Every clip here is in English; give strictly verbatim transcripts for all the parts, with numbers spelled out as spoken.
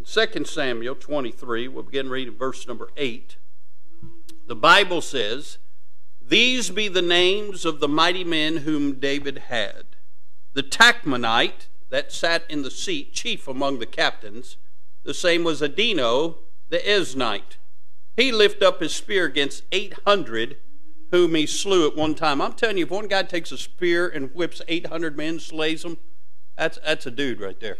In Second Samuel twenty-three, we'll begin reading verse number eight. The Bible says, "These be the names of the mighty men whom David had. The Tachmonite that sat in the seat, chief among the captains, the same was Adino the Esnite. He lifted up his spear against eight hundred whom he slew at one time." I'm telling you, if one guy takes a spear and whips eight hundred men, slays them, that's, that's a dude right there.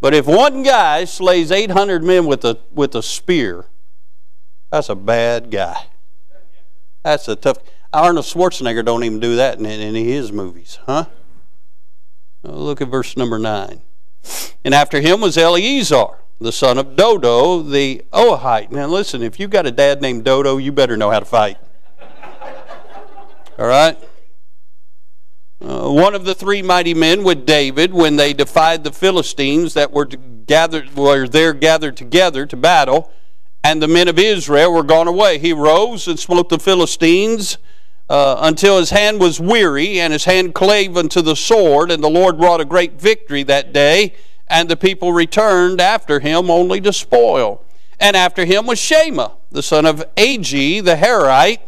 But if one guy slays eight hundred men with a, with a spear, that's a bad guy. That's a tough... Arnold Schwarzenegger don't even do that in, in his movies, huh? Look at verse number nine. "And after him was Eliezer, the son of Dodo, the Ohite." Now listen, if you got a dad named Dodo, you better know how to fight. All right? Uh, "one of the three mighty men with David when they defied the Philistines that were, to gather, were there gathered together to battle, and the men of Israel were gone away. He rose and smote the Philistines Uh, until his hand was weary, and his hand clave unto the sword, and the Lord wrought a great victory that day, and the people returned after him only to spoil. And after him was Shema, the son of Agee, the Herite,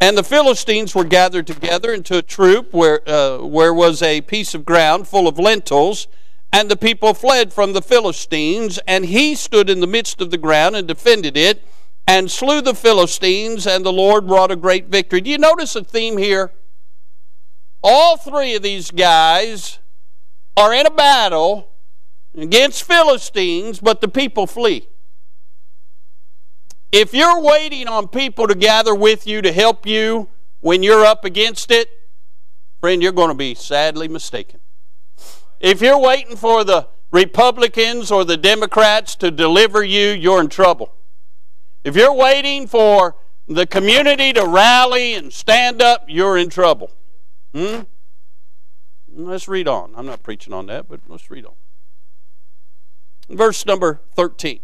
and the Philistines were gathered together into a troop where, uh, where was a piece of ground full of lentils, and the people fled from the Philistines, and he stood in the midst of the ground and defended it, and slew the Philistines, and the Lord wrought a great victory." Do you notice a theme here? All three of these guys are in a battle against Philistines, but the people flee. If you're waiting on people to gather with you to help you when you're up against it, friend, you're going to be sadly mistaken. If you're waiting for the Republicans or the Democrats to deliver you, you're in trouble. If you're waiting for the community to rally and stand up, you're in trouble. Hmm? Let's read on. I'm not preaching on that, but let's read on. Verse number thirteen.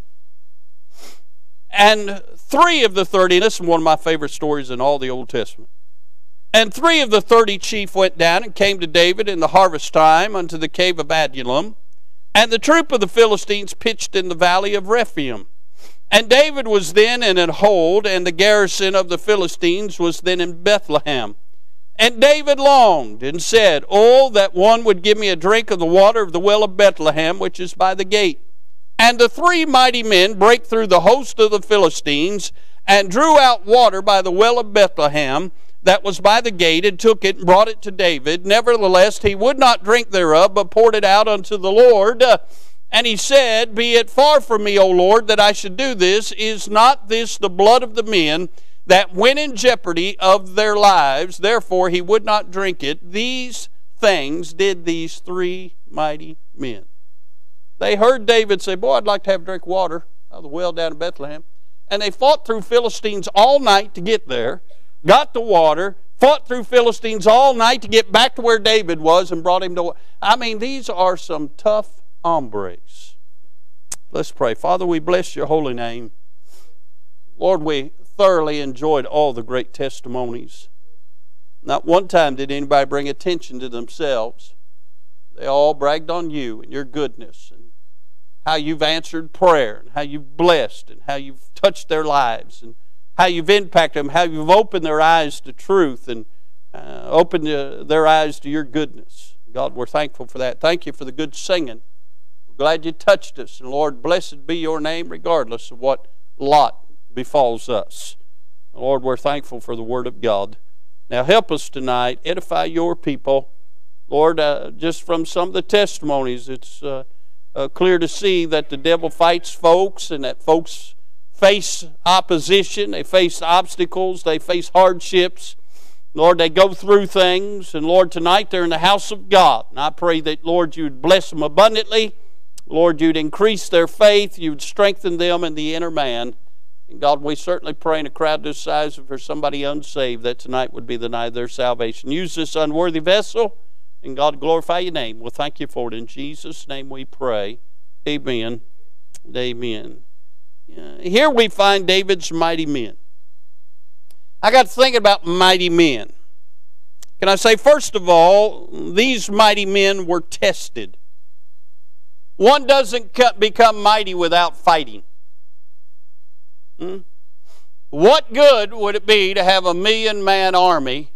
"And three of the thirty," this is one of my favorite stories in all the Old Testament, "and three of the thirty chief went down and came to David in the harvest time unto the cave of Adullam, and the troop of the Philistines pitched in the valley of Rephaim. And David was then in an hold, and the garrison of the Philistines was then in Bethlehem. And David longed and said, Oh, that one would give me a drink of the water of the well of Bethlehem, which is by the gate. And the three mighty men brake through the host of the Philistines, and drew out water by the well of Bethlehem, that was by the gate, and took it and brought it to David. Nevertheless, he would not drink thereof, but poured it out unto the Lord. And he said, Be it far from me, O Lord, that I should do this. Is not this the blood of the men that went in jeopardy of their lives? Therefore he would not drink it. These things did these three mighty men." They heard David say, Boy, I'd like to have a drink of water out of the well down in Bethlehem. And they fought through Philistines all night to get there, got the water, fought through Philistines all night to get back to where David was and brought him to water. I mean, these are some tough hombres. Let's pray. Father, we bless your holy name. Lord, we thoroughly enjoyed all the great testimonies. Not one time did anybody bring attention to themselves. They all bragged on you and your goodness and how you've answered prayer and how you've blessed and how you've touched their lives and how you've impacted them, how you've opened their eyes to truth and uh, opened uh, their eyes to your goodness. God, we're thankful for that. Thank you for the good singing. Glad you touched us. And Lord, blessed be your name regardless of what lot befalls us. Lord, we're thankful for the Word of God. Now help us tonight. Edify your people. Lord, uh, just from some of the testimonies, it's uh, uh, clear to see that the devil fights folks and that folks face opposition. They face obstacles. They face hardships. Lord, they go through things. And Lord, tonight they're in the house of God. And I pray that, Lord, you'd bless them abundantly. Lord, you'd increase their faith. You'd strengthen them in the inner man. And God, we certainly pray in a crowd this size for somebody unsaved that tonight would be the night of their salvation. Use this unworthy vessel, and God, glorify your name. We'll thank you for it. In Jesus' name we pray. Amen. Amen. Here we find David's mighty men. I got to thinking about mighty men. Can I say, first of all, these mighty men were tested. One doesn't become mighty without fighting. Hmm? What good would it be to have a million-man army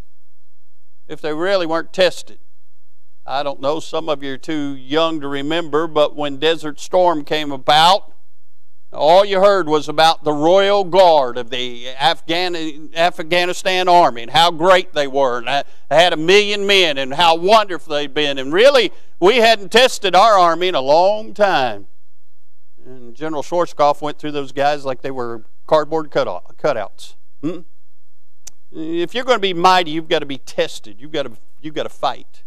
if they really weren't tested? I don't know, some of you are too young to remember, but when Desert Storm came about, all you heard was about the Royal Guard of the Afghan, Afghanistan Army and how great they were. And I, I had a million men and how wonderful they'd been. And really, we hadn't tested our army in a long time. And General Schwarzkopf went through those guys like they were cardboard cutout, cutouts. Hmm? If you're going to be mighty, you've got to be tested. You've got to, you've got to fight.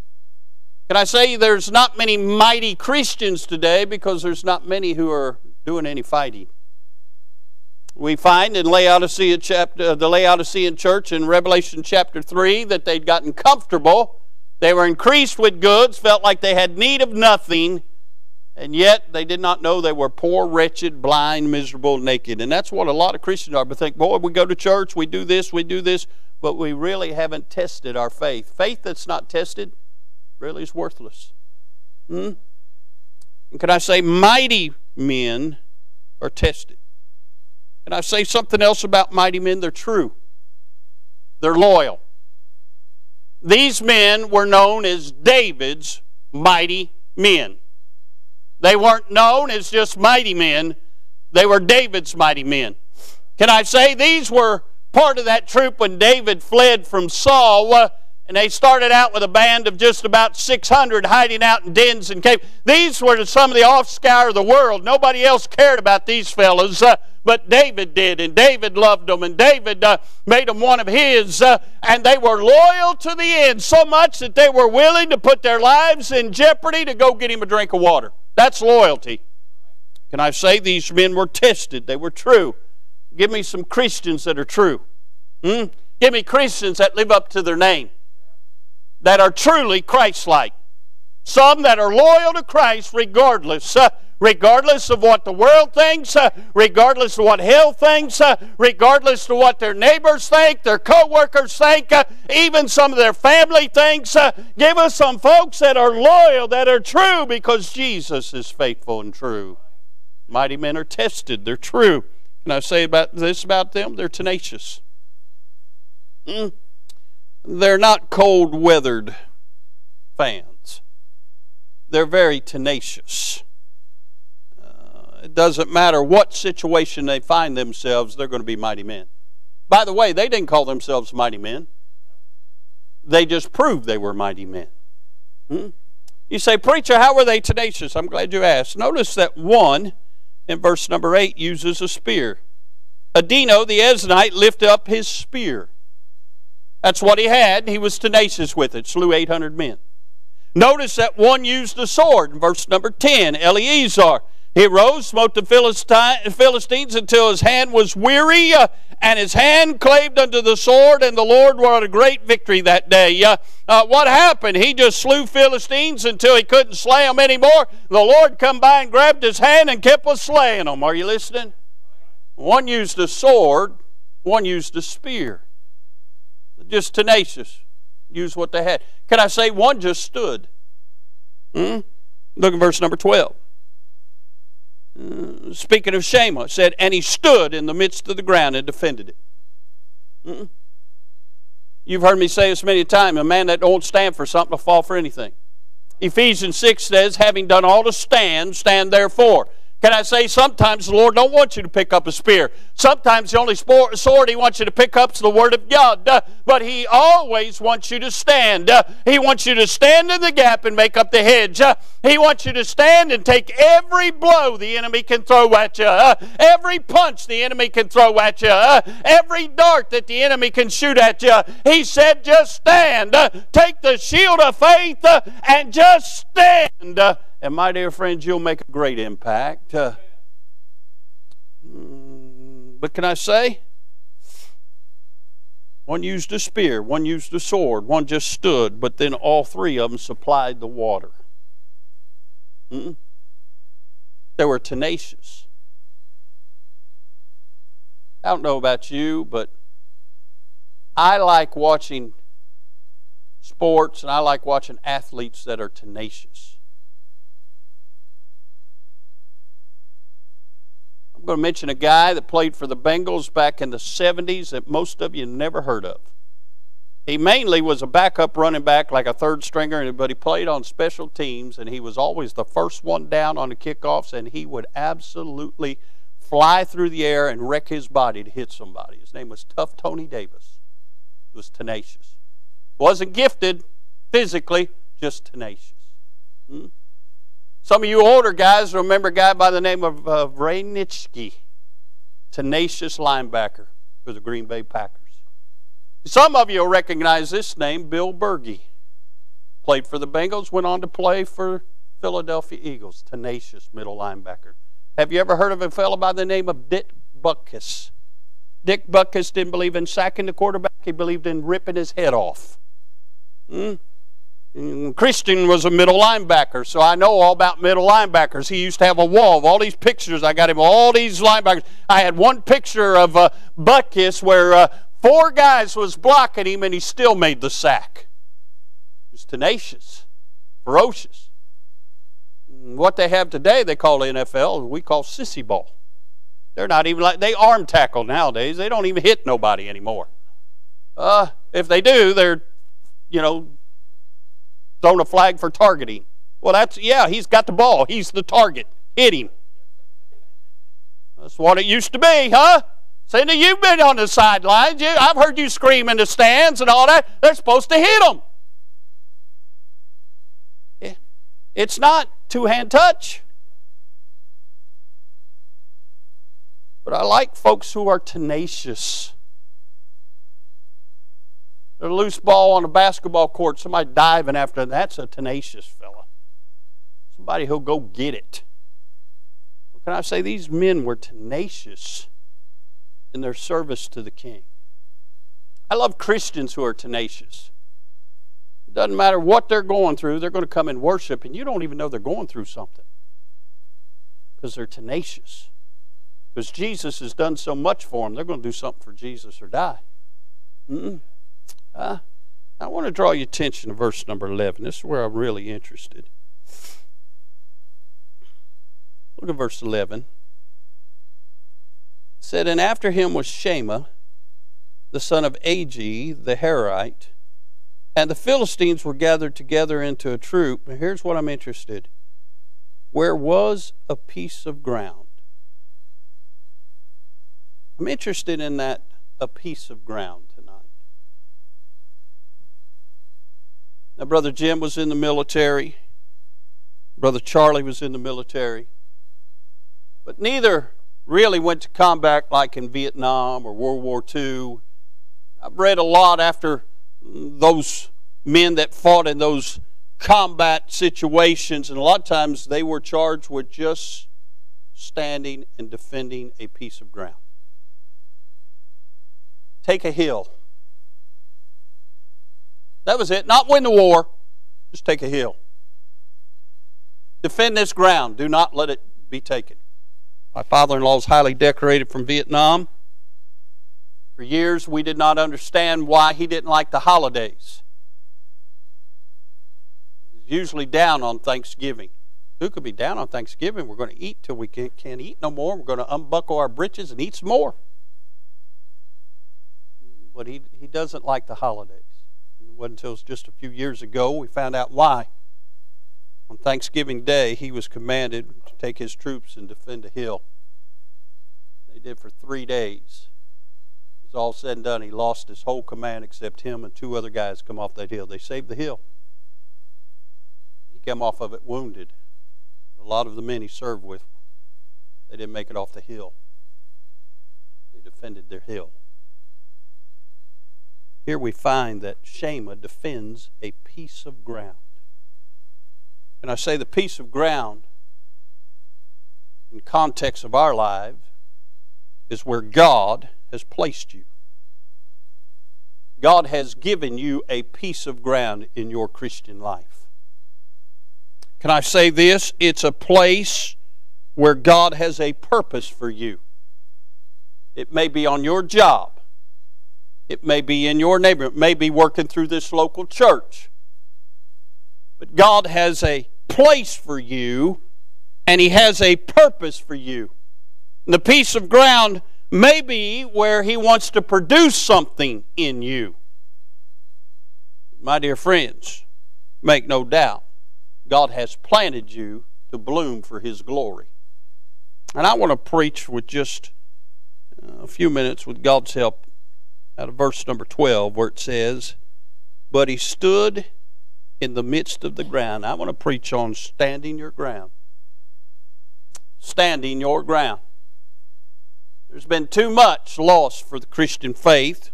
Can I say there's not many mighty Christians today because there's not many who are doing any fighting. We find in Laodicea chapter, the Laodicean church in Revelation chapter three that they'd gotten comfortable. They were increased with goods, felt like they had need of nothing, and yet they did not know they were poor, wretched, blind, miserable, naked. And that's what a lot of Christians are. But think, boy, we go to church, we do this, we do this, but we really haven't tested our faith. Faith that's not tested really is worthless. Hmm? And can I say mighty men are tested? Can I say something else about mighty men? They're true. They're loyal. These men were known as David's mighty men. They weren't known as just mighty men. They were David's mighty men. Can I say these were part of that troop when David fled from Saul? Uh, And they started out with a band of just about six hundred hiding out in dens and caves. These were some of the offscour of the world. Nobody else cared about these fellas, uh, but David did. And David loved them. And David uh, made them one of his. Uh, and they were loyal to the end, so much that they were willing to put their lives in jeopardy to go get him a drink of water. That's loyalty. Can I say these men were tested? They were true. Give me some Christians that are true. Hmm? Give me Christians that live up to their name, that are truly Christ-like. Some that are loyal to Christ regardless, uh, regardless of what the world thinks, uh, regardless of what hell thinks, uh, regardless of what their neighbors think, their co-workers think, uh, even some of their family thinks. Uh, give us some folks that are loyal, that are true, because Jesus is faithful and true. Mighty men are tested. They're true. Can I say about this about them? They're tenacious. Mm. They're not cold-weathered fans. They're very tenacious. Uh, it doesn't matter what situation they find themselves, they're going to be mighty men. By the way, they didn't call themselves mighty men. They just proved they were mighty men. Hmm? You say, preacher, how were they tenacious? I'm glad you asked. Notice that one, in verse number eight, uses a spear. Adino the Esnite lifted up his spear. That's what he had. He was tenacious with it. Slew eight hundred men. Notice that one used a sword. In verse number ten, Eliezer, he rose, smote the Philistines until his hand was weary, uh, and his hand claved unto the sword, and the Lord wrought a great victory that day. Uh, uh, what happened? He just slew Philistines until he couldn't slay them anymore. The Lord come by and grabbed his hand and kept on slaying them. Are you listening? One used a sword. One used a spear. Just tenacious. Use what they had. Can I say one just stood? Hmm? Look at verse number twelve. Uh, speaking of Shema, it said, and he stood in the midst of the ground and defended it. Hmm? You've heard me say this many times, a man that don't stand for something will fall for anything. Ephesians six says, having done all to stand, stand therefore. Can I say sometimes the Lord don't want you to pick up a spear. Sometimes the only sword he wants you to pick up is the Word of God. Uh, but he always wants you to stand. Uh, he wants you to stand in the gap and make up the hedge. Uh, he wants you to stand and take every blow the enemy can throw at you. Uh, every punch the enemy can throw at you. Uh, every dart that the enemy can shoot at you. He said just stand. Uh, take the shield of faith uh, and just stand. Uh, And my dear friends, you'll make a great impact. Uh, but can I say? One used a spear, one used a sword, one just stood, but then all three of them supplied the water. Mm-mm. They were tenacious. I don't know about you, but I like watching sports and I like watching athletes that are tenacious. going to mention a guy that played for the Bengals back in the seventies that most of you never heard of. He mainly was a backup running back, like a third stringer, but he played on special teams, and he was always the first one down on the kickoffs, and he would absolutely fly through the air and wreck his body to hit somebody. His name was Tough Tony Davis. He was tenacious. Wasn't gifted physically, just tenacious. Hmm? Some of you older guys remember a guy by the name of uh, Ray Nitschke, tenacious linebacker for the Green Bay Packers. Some of you will recognize this name, Bill Bergey. Played for the Bengals, went on to play for Philadelphia Eagles. Tenacious middle linebacker. Have you ever heard of a fellow by the name of Dick Buckus? Dick Buckus didn't believe in sacking the quarterback. He believed in ripping his head off. Hmm? Christian was a middle linebacker, so I know all about middle linebackers. He used to have a wall of all these pictures. I got him all these linebackers. I had one picture of uh, Butkus where... Uh, Four guys was blocking him, and he still made the sack. He was tenacious, ferocious. What they have today, they call the N F L, we call sissy ball. They're not even like, they arm tackle nowadays. They don't even hit nobody anymore. Uh, if they do, they're, you know, throwing a flag for targeting. Well, that's, yeah, he's got the ball. He's the target. Hit him. That's what it used to be, huh? Cindy, you've been on the sidelines. You, I've heard you scream in the stands and all that. They're supposed to hit them. It, it's not two-hand touch. But I like folks who are tenacious. They're a loose ball on a basketball court. Somebody diving after them. That's a tenacious fella. Somebody who'll go get it. What can I say? These men were tenacious in their service to the King. I love Christians who are tenacious. It doesn't matter what they're going through, they're going to come and worship, and you don't even know they're going through something because they're tenacious. Because Jesus has done so much for them, they're going to do something for Jesus or die. Mm-mm. Uh, I want to draw your attention to verse number eleven. This is where I'm really interested. Look at verse eleven. Said, and after him was Shema, the son of Agee, the Herite, and the Philistines were gathered together into a troop. And here's what I'm interested. Where was a piece of ground. I'm interested in that, a piece of ground tonight. Now, Brother Jim was in the military. Brother Charlie was in the military. But neither really went to combat like in Vietnam or World War Two. I've read a lot after those men that fought in those combat situations, and a lot of times they were charged with just standing and defending a piece of ground. Take a hill. That was it. Not win the war. Just take a hill. Defend this ground. Do not let it be taken. My father-in-law is highly decorated from Vietnam. For years, we did not understand why he didn't like the holidays. He was usually down on Thanksgiving. Who could be down on Thanksgiving? We're going to eat till we can't, can't eat no more. We're going to unbuckle our britches and eat some more. But he, he doesn't like the holidays. It wasn't until just a few years ago we found out why. On Thanksgiving Day, he was commanded to take his troops and defend a hill. They did for three days. It was all said and done. He lost his whole command except him and two other guys come off that hill. They saved the hill. He came off of it wounded. A lot of the men he served with, they didn't make it off the hill. They defended their hill. Here we find that Shema defends a piece of ground. And I say the piece of ground in context of our lives is where God has placed you. God has given you a piece of ground in your Christian life. Can I say this? It's a place where God has a purpose for you. It may be on your job. It may be in your neighborhood. It may be working through this local church. But God has a place for you, and He has a purpose for you. The piece of ground may be where he wants to produce something in you. My dear friends, make no doubt, God has planted you to bloom for his glory. And I want to preach with just a few minutes, with God's help, out of verse number twelve, where it says, "But he stood in the midst of the ground." I want to preach on standing your ground. Standing your ground. There's been too much lost for the Christian faith,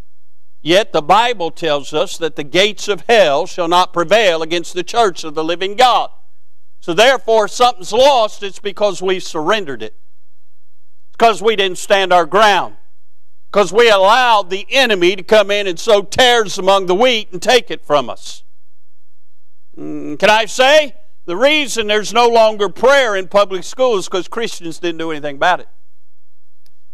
yet the Bible tells us that the gates of hell shall not prevail against the church of the living God. So therefore, if something's lost, it's because we surrendered it. It's because we didn't stand our ground. Because we allowed the enemy to come in and sow tares among the wheat and take it from us. Can I say? The reason there's no longer prayer in public schools is because Christians didn't do anything about it.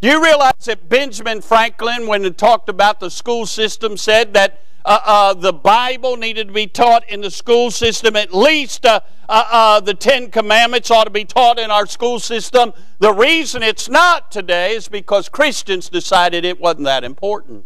Do you realize that Benjamin Franklin, when he talked about the school system, said that uh, uh, the Bible needed to be taught in the school system? At least uh, uh, uh, the Ten Commandments ought to be taught in our school system. The reason it's not today is because Christians decided it wasn't that important.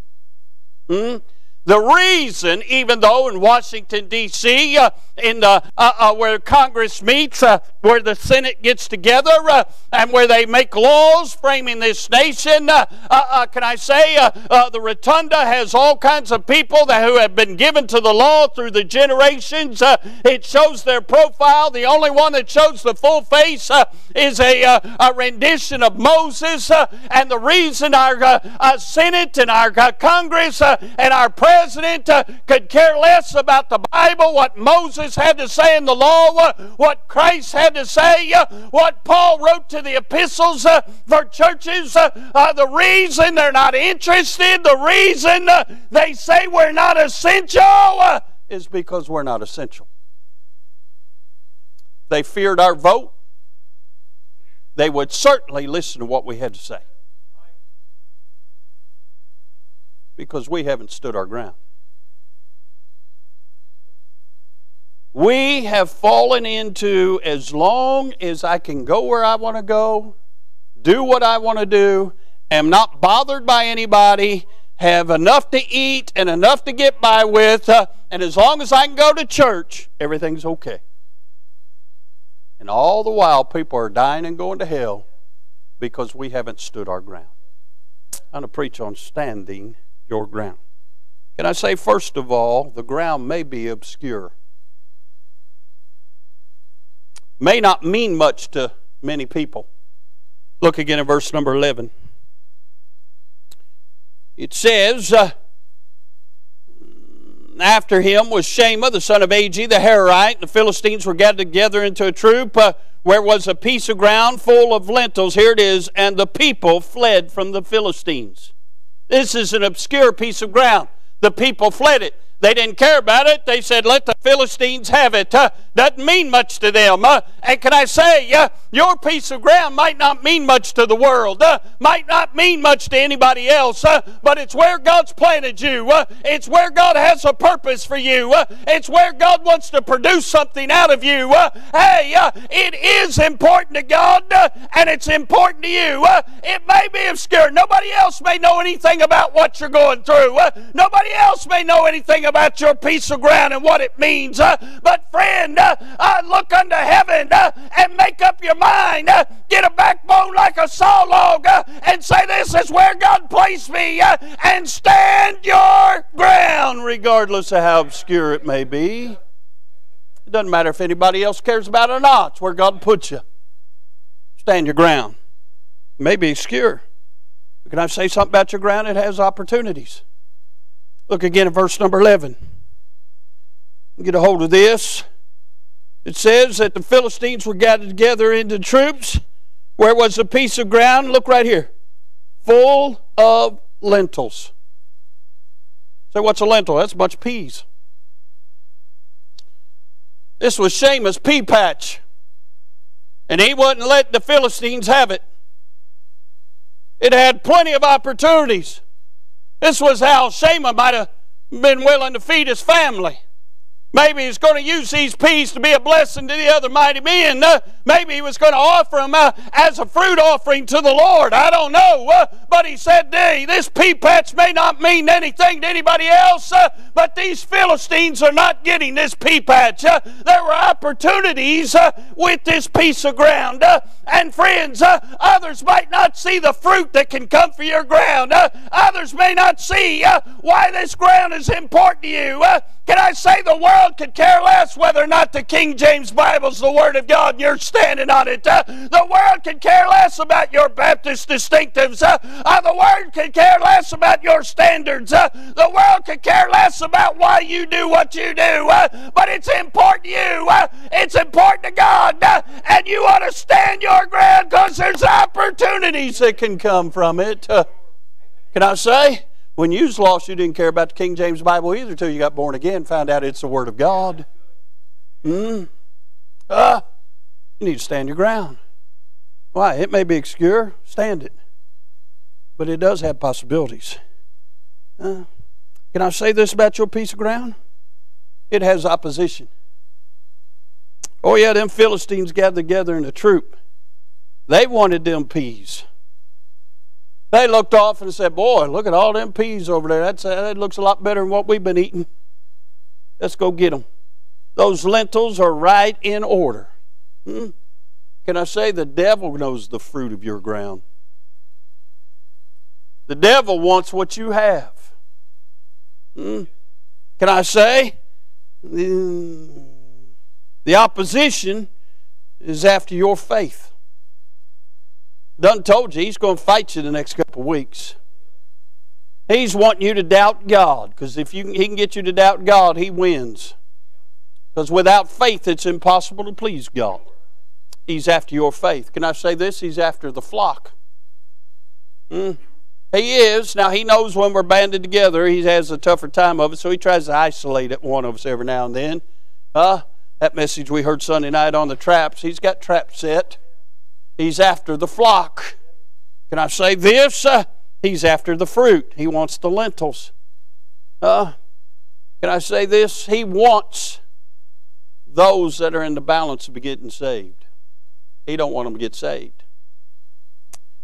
Hmm? The reason, even though in Washington, D C, uh, in the, uh, uh, where Congress meets, uh, where the Senate gets together, uh, and where they make laws framing this nation, uh, uh, uh, can I say, uh, uh, the Rotunda has all kinds of people that, who have been given to the law through the generations. Uh, it shows their profile. The only one that shows the full face uh, is a, uh, a rendition of Moses. Uh, and the reason our uh, uh, Senate and our uh, Congress uh, and our president President uh, could care less about the Bible, what Moses had to say in the law, uh, what Christ had to say, uh, what Paul wrote to the epistles uh, for churches. Uh, uh, the reason they're not interested, the reason uh, they say we're not essential uh, is because we're not essential. They feared our vote. They would certainly listen to what we had to say, because we haven't stood our ground. We have fallen into, as long as I can go where I want to go, do what I want to do, am not bothered by anybody, have enough to eat and enough to get by with, uh, and as long as I can go to church, everything's okay. And all the while, people are dying and going to hell because we haven't stood our ground. I'm going to preach on standing your ground. Can I say, first of all, the ground may be obscure. May not mean much to many people. Look again at verse number eleven. It says, uh, "After him was Shema, the son of Agee, the Herite. The Philistines were gathered together into a troop, uh, where was a piece of ground full of lentils." Here it is. "And the people fled from the Philistines." This is an obscure piece of ground. The people fled it. They didn't care about it. They said, let the Philistines have it. Uh, doesn't mean much to them. Uh, and can I say, uh, your piece of ground might not mean much to the world. Uh, might not mean much to anybody else. Uh, but it's where God's planted you. Uh, it's where God has a purpose for you. Uh, it's where God wants to produce something out of you. Uh, hey, uh, it is important to God, uh, and it's important to you. Uh, it may be obscure. Nobody else may know anything about what you're going through. Uh, nobody else may know anything about about your piece of ground and what it means. Uh, but friend, uh, uh, look unto heaven uh, and make up your mind. Uh, get a backbone like a saw log uh, and say, this is where God placed me, uh, and stand your ground, regardless of how obscure it may be. It doesn't matter if anybody else cares about it or not. It's where God puts you. Stand your ground. It may be obscure. Can I say something about your ground? It has opportunities. Look again at verse number eleven. Get a hold of this. It says that the Philistines were gathered together into troops, where was a piece of ground, look right here, full of lentils. Say, what's a lentil? That's a bunch of peas. This was Shema's pea patch, and he wouldn't let the Philistines have it. It had plenty of opportunities. This was how Shema might have been willing to feed his family. Maybe he's going to use these peas to be a blessing to the other mighty men. Uh, maybe he was going to offer them uh, as a fruit offering to the Lord. I don't know. Uh, but he said, hey, this pea patch may not mean anything to anybody else, uh, but these Philistines are not getting this pea patch. Uh, there were opportunities uh, with this piece of ground. Uh, and friends, uh, others might not see the fruit that can come from your ground. Uh, others may not see uh, why this ground is important to you. Uh, Can I say the world could care less whether or not the King James Bible's the Word of God and you're standing on it. Uh, the world could care less about your Baptist distinctives. Uh, uh, the world could care less about your standards. Uh, the world could care less about why you do what you do. Uh, but it's important to you. Uh, it's important to God. Uh, and you ought to stand your ground because there's opportunities that can come from it. Uh, can I say? When you was lost, you didn't care about the King James Bible either until you got born again, found out it's the Word of God. Mm. Uh, you need to stand your ground. Why? It may be obscure. Stand it. But it does have possibilities. Uh, can I say this about your piece of ground? It has opposition. Oh yeah, them Philistines gathered together in a troop. They wanted them peas. They looked off and said, boy, look at all them peas over there. That's, uh, that looks a lot better than what we've been eating. Let's go get them. Those lentils are right in order. Hmm? Can I say the devil knows the fruit of your ground? The devil wants what you have. Hmm? Can I say the, the opposition is after your faith? Done told you, he's going to fight you the next couple of weeks. He's wanting you to doubt God, because if you, he can get you to doubt God, he wins. Because without faith, it's impossible to please God. He's after your faith. Can I say this? He's after the flock. Hmm? He is. Now, he knows when we're banded together, he has a tougher time of it, so he tries to isolate one of us every now and then. Huh? That message we heard Sunday night on the traps, he's got traps set. He's after the flock. Can I say this? Uh, he's after the fruit. He wants the lentils. Uh, can I say this? He wants those that are in the balance of getting saved. He don't want them to get saved.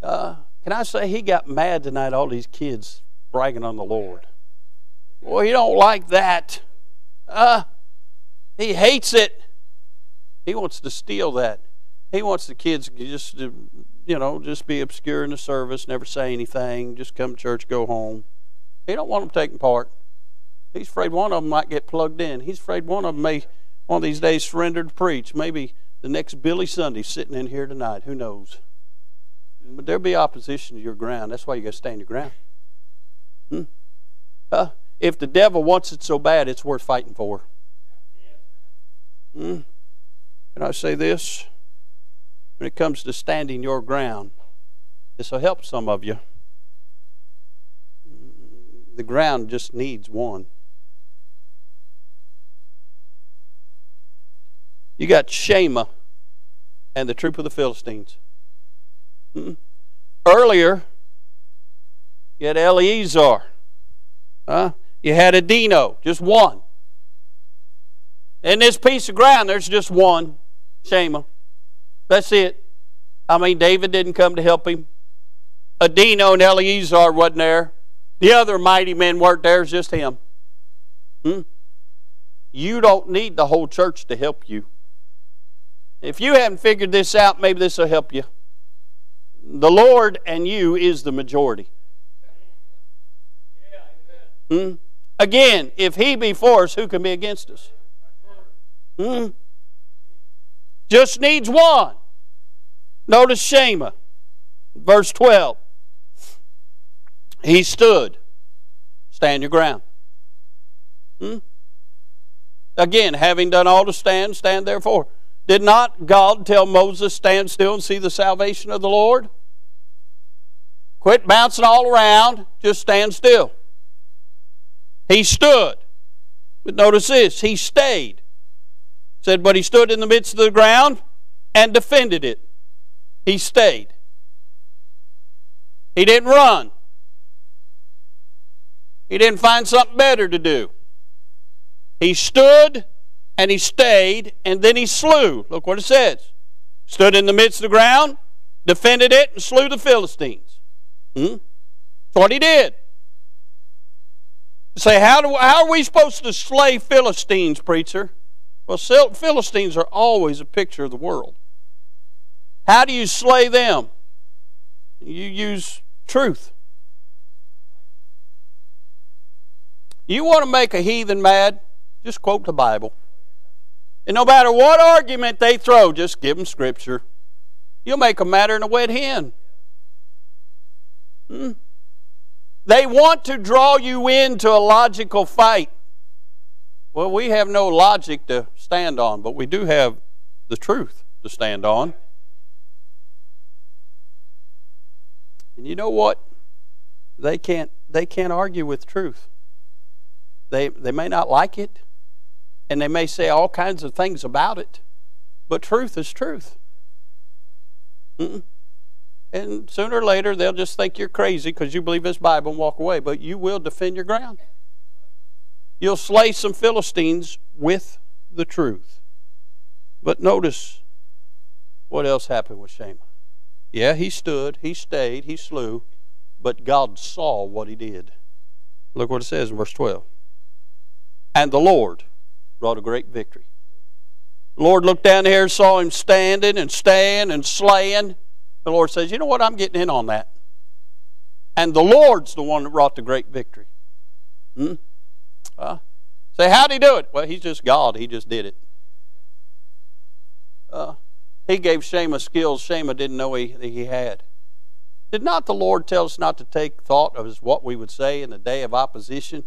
Uh, can I say he got mad tonight, all these kids bragging on the Lord? Well, he don't like that. Uh, he hates it. He wants to steal that. He wants the kids just to, you know, just be obscure in the service, never say anything, just come to church, go home. He don't want them taking part. He's afraid one of them might get plugged in. He's afraid one of them may, one of these days, surrender to preach. Maybe the next Billy Sunday sitting in here tonight. Who knows? But there'll be opposition to your ground. That's why you got to stand your ground. Hmm? Uh, if the devil wants it so bad, it's worth fighting for. Hmm? Can I say this? When it comes to standing your ground, this will help some of you. The ground just needs one. You got Shema and the troop of the Philistines. Mm-mm. Earlier, you had Eliezer. Huh? You had Adino, just one. In this piece of ground, there's just one, Shema. That's it. I mean, David didn't come to help him. Adino and Eliezer wasn't there. The other mighty men weren't there. It's just him. Hmm? You don't need the whole church to help you. If you haven't figured this out, maybe this will help you. The Lord and you is the majority. Hmm? Again, if he be for us, who can be against us? Hmm? Just needs one. Notice Shema, verse twelve. He stood. Stand your ground. Hmm? Again, having done all to stand, stand therefore. Did not God tell Moses, stand still and see the salvation of the Lord? Quit bouncing all around. Just stand still. He stood. But notice this, he stayed. Said, but he stood in the midst of the ground and defended it. He stayed. He didn't run. He didn't find something better to do. He stood and he stayed, and then he slew. Look what it says. Stood in the midst of the ground, defended it, and slew the Philistines. Hmm? That's what he did. You say, how, do, how are we supposed to slay Philistines, preacher? Well, Philistines are always a picture of the world. How do you slay them? You use truth. You want to make a heathen mad? Just quote the Bible. And no matter what argument they throw, just give them Scripture. You'll make them madder than a wet hen. Hmm? They want to draw you into a logical fight. Well, we have no logic to stand on, but we do have the truth to stand on. And you know what? They can't, they can't argue with truth. They, they may not like it, and they may say all kinds of things about it, but truth is truth. Mm-mm. And sooner or later, they'll just think you're crazy because you believe this Bible and walk away, but you will defend your ground. You'll slay some Philistines with the truth. But notice what else happened with Shema. Yeah, he stood, he stayed, he slew, but God saw what he did. Look what it says in verse twelve. And the Lord wrought a great victory. The Lord looked down here and saw him standing and staying and slaying. The Lord says, you know what, I'm getting in on that. And the Lord's the one that wrought the great victory. Hmm? Uh, say, how'd he do it? Well, he's just God. He just did it. Uh, he gave Shema skills Shema didn't know he, he had. Did not the Lord tell us not to take thought of what we would say in the day of opposition?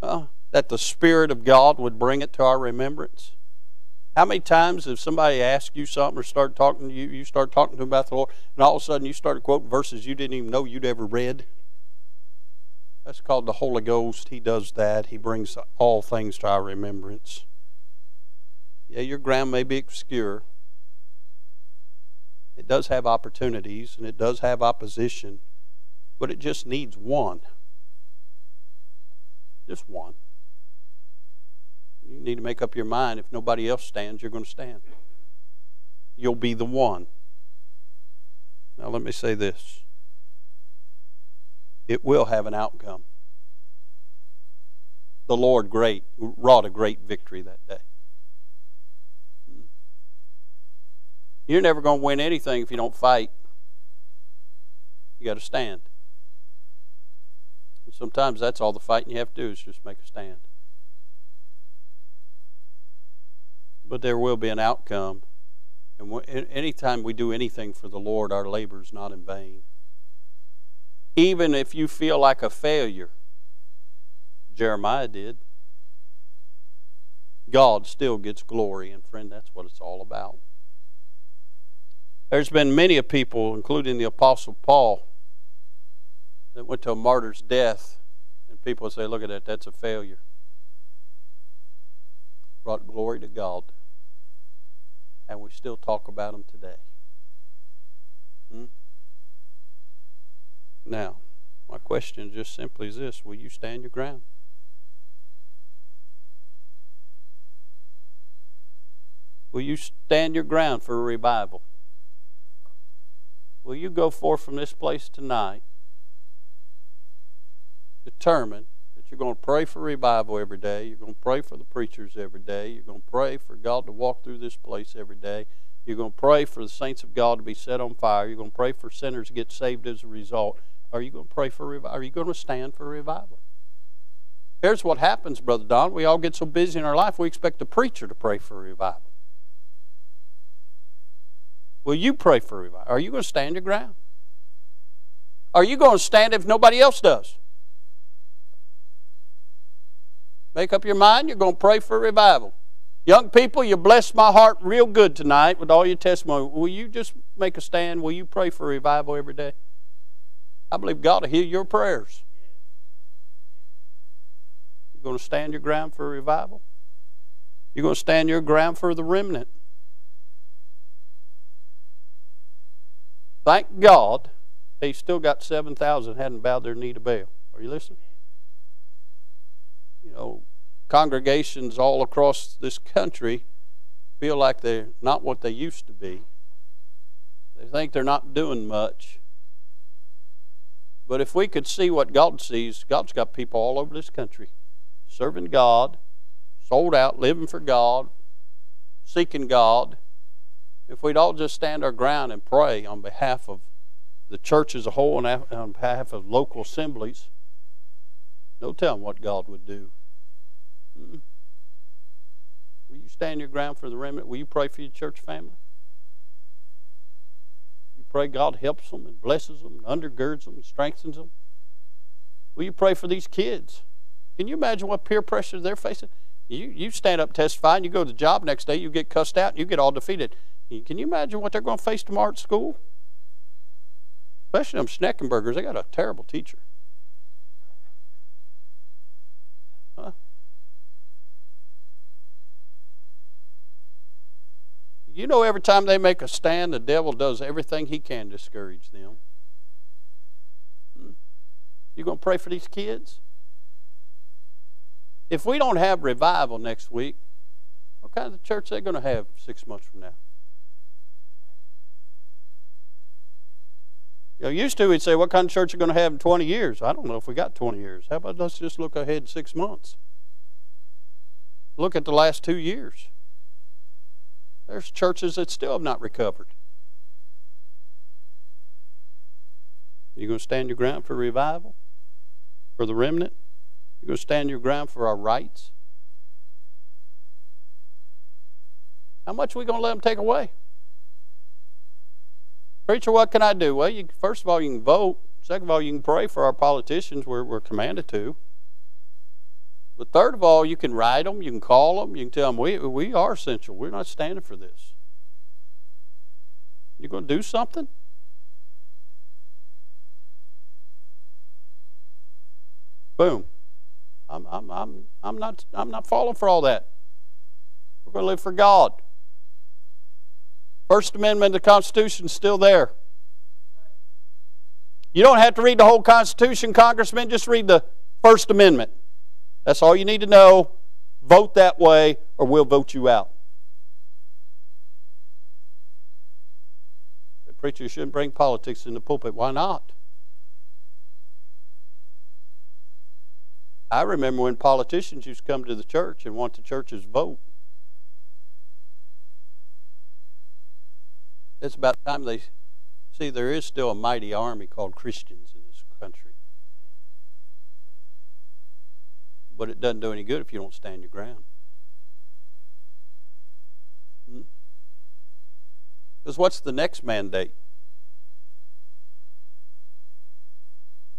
Uh, that the Spirit of God would bring it to our remembrance? How many times if somebody asked you something or started talking to you, you started talking to them about the Lord, and all of a sudden you started quoting verses you didn't even know you'd ever read? That's called the Holy Ghost. He does that. He brings all things to our remembrance. Yeah, your ground may be obscure. It does have opportunities, and it does have opposition, but it just needs one. Just one. You need to make up your mind. If nobody else stands, you're going to stand. You'll be the one. Now let me say this. It will have an outcome. The Lord great, wrought a great victory that day. You're never going to win anything if you don't fight. You got to stand. And sometimes that's all the fighting you have to do is just make a stand. But there will be an outcome. And anytime we do anything for the Lord, our labor is not in vain. Even if you feel like a failure, Jeremiah did, God still gets glory. And friend, that's what it's all about. There's been many people, including the Apostle Paul, that went to a martyr's death, and people say, look at that, that's a failure. Brought glory to God, and we still talk about him today. Hmm? Now, my question just simply is this. Will you stand your ground? Will you stand your ground for a revival? Will you go forth from this place tonight determined that you're going to pray for revival every day, you're going to pray for the preachers every day, you're going to pray for God to walk through this place every day, you're going to pray for the saints of God to be set on fire, you're going to pray for sinners to get saved as a result? Are you going to pray for revival? Are you going to stand for revival? Here's what happens, Brother Don. We all get so busy in our life, we expect the preacher to pray for revival. Will you pray for revival? Are you going to stand your ground? Are you going to stand if nobody else does? Make up your mind. You're going to pray for revival. Young people, you blessed my heart real good tonight with all your testimony. Will you just make a stand? Will you pray for revival every day? I believe God will hear your prayers. You're going to stand your ground for revival. You're going to stand your ground for the remnant. Thank God they still got seven thousand hadn't bowed their knee to Baal. Are you listening? You know, congregations all across this country feel like they're not what they used to be. They think they're not doing much. But if we could see what God sees, God's got people all over this country serving God, sold out, living for God, seeking God. If we'd all just stand our ground and pray on behalf of the church as a whole and on behalf of local assemblies, no telling what God would do. Mm-hmm. Will you stand your ground for the remnant? Will you pray for your church family? You pray God helps them and blesses them and undergirds them and strengthens them. Will you pray for these kids? Can you imagine what peer pressure they're facing? You, you stand up testifying, you go to the job next day, you get cussed out, and you get all defeated. Can you imagine what they're going to face tomorrow at school? Especially them Schneckenburgers, they got a terrible teacher. Huh? You know, every time they make a stand, the devil does everything he can to discourage them. Hmm? You going to pray for these kids? If we don't have revival next week, what kind of church are they going to have six months from now? You know, used to we'd say, what kind of church are you going to have in twenty years? I don't know if we got twenty years. How about let's just look ahead six months? Look at the last two years. There's churches that still have not recovered. You going to stand your ground for revival? For the remnant? You going to stand your ground for our rights? How much are we going to let them take away? Preacher, what can I do? Well, you, first of all, you can vote. Second of all, you can pray for our politicians. We're, we're commanded to. But third of all, you can write them. You can call them. You can tell them, we, we are essential. We're not standing for this. You going to do something? Boom. I'm, I'm, I'm, I'm, not, I'm not falling for all that. We're going to live for God. First Amendment of the Constitution is still there. You don't have to read the whole Constitution, Congressman. Just read the First Amendment. That's all you need to know. Vote that way or we'll vote you out. The preacher shouldn't bring politics in the pulpit. Why not? I remember when politicians used to come to the church and want the church's vote. It's about time they see there is still a mighty army called Christians in this country. But it doesn't do any good if you don't stand your ground. Hmm? Because what's the next mandate?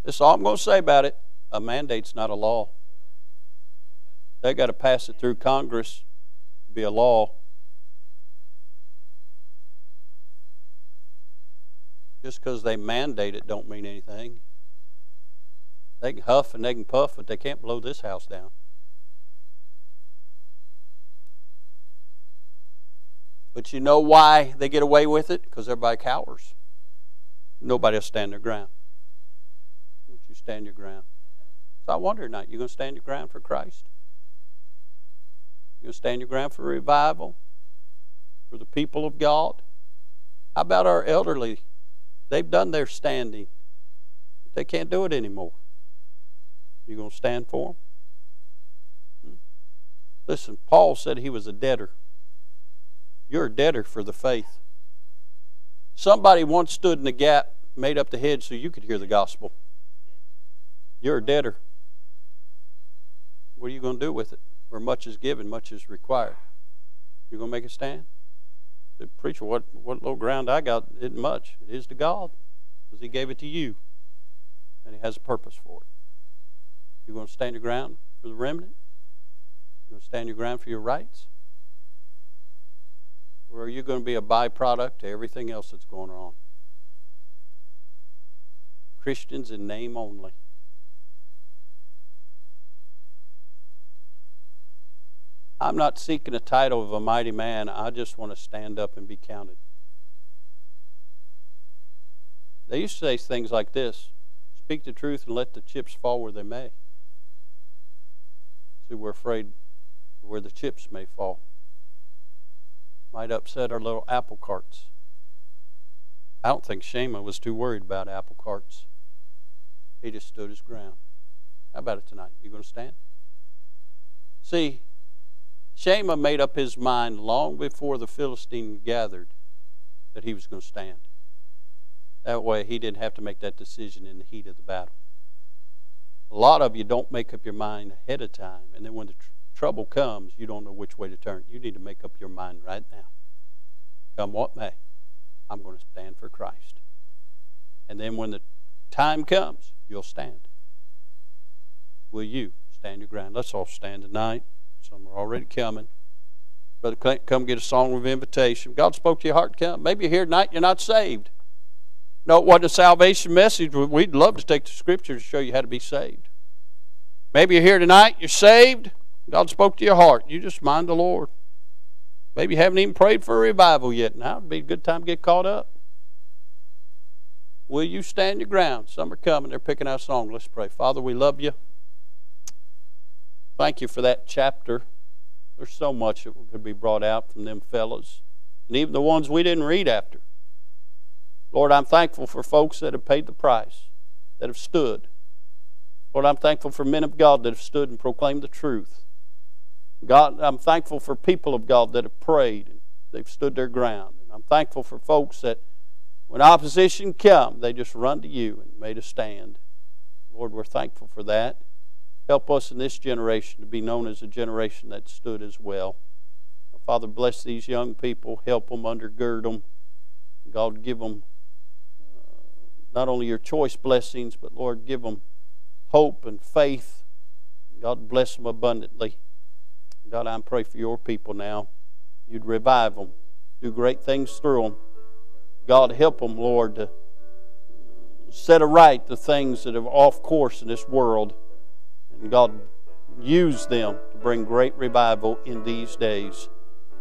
That's all I'm going to say about it. A mandate's not a law. They've got to pass it through Congress to be a law. Just because they mandate it don't mean anything. They can huff and they can puff, but they can't blow this house down. But you know why they get away with it? Because everybody cowers. Nobody will stand their ground. Don't you stand your ground? So I wonder tonight, you going to stand your ground for Christ? You going to stand your ground for revival? For the people of God? How about our elderly? They've done their standing. But they can't do it anymore. You going to stand for them? Listen, Paul said he was a debtor. You're a debtor for the faith. Somebody once stood in the gap, made up the hedge so you could hear the gospel. You're a debtor. What are you going to do with it? For much is given, much is required. You going to make a stand? The preacher, what, what little ground I got isn't much. It is to God, because He gave it to you, and He has a purpose for it. You're going to stand your ground for the remnant? You're going to stand your ground for your rights? Or are you going to be a byproduct to everything else that's going on? Christians in name only. I'm not seeking a title of a mighty man. I just want to stand up and be counted. They used to say things like this: speak the truth and let the chips fall where they may. See, we're afraid where the chips may fall. Might upset our little apple carts. I don't think Shema was too worried about apple carts. He just stood his ground. How about it tonight? You going to stand? See, Shema made up his mind long before the Philistine gathered that he was going to stand. That way he didn't have to make that decision in the heat of the battle. A lot of you don't make up your mind ahead of time, and then when the tr trouble comes, you don't know which way to turn. You need to make up your mind right now. Come what may, I'm going to stand for Christ. And then when the time comes, you'll stand. Will you stand your ground? Let's all stand tonight. Some are already coming. Brother Clint, come get a song of invitation. God spoke to your heart. Come. Maybe you're here tonight and you're not saved. No, it wasn't a salvation message. We'd love to take the scripture to show you how to be saved. Maybe you're here tonight, you're saved. God spoke to your heart. You just mind the Lord. Maybe you haven't even prayed for a revival yet. Now would be a good time to get caught up. Will you stand your ground? Some are coming. They're picking our song. Let's pray. Father, we love you. Thank you for that chapter. There's so much that could be brought out from them fellows, and even the ones we didn't read after. Lord, I'm thankful for folks that have paid the price, that have stood. Lord, I'm thankful for men of God that have stood and proclaimed the truth. God, I'm thankful for people of God that have prayed and they've stood their ground. And I'm thankful for folks that when opposition comes, they just run to you and made a stand. Lord, we're thankful for that. Help us in this generation to be known as a generation that stood as well. Father, bless these young people. Help them, undergird them. God, give them not only your choice blessings, but Lord, give them hope and faith. God, bless them abundantly. God, I pray for your people now. You'd revive them. Do great things through them. God, help them, Lord, to set aright the things that are off course in this world. And God, use them to bring great revival in these days.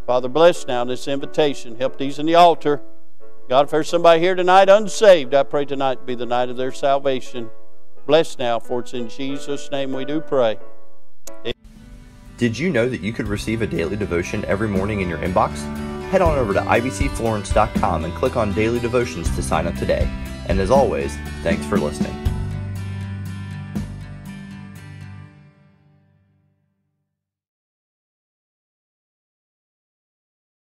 Father, bless now this invitation. Help these in the altar. God, if there's somebody here tonight unsaved, I pray tonight be the night of their salvation. Bless now, for it's in Jesus' name we do pray. Amen. Did you know that you could receive a daily devotion every morning in your inbox? Head on over to I B C Florence dot com and click on Daily Devotions to sign up today. And as always, thanks for listening.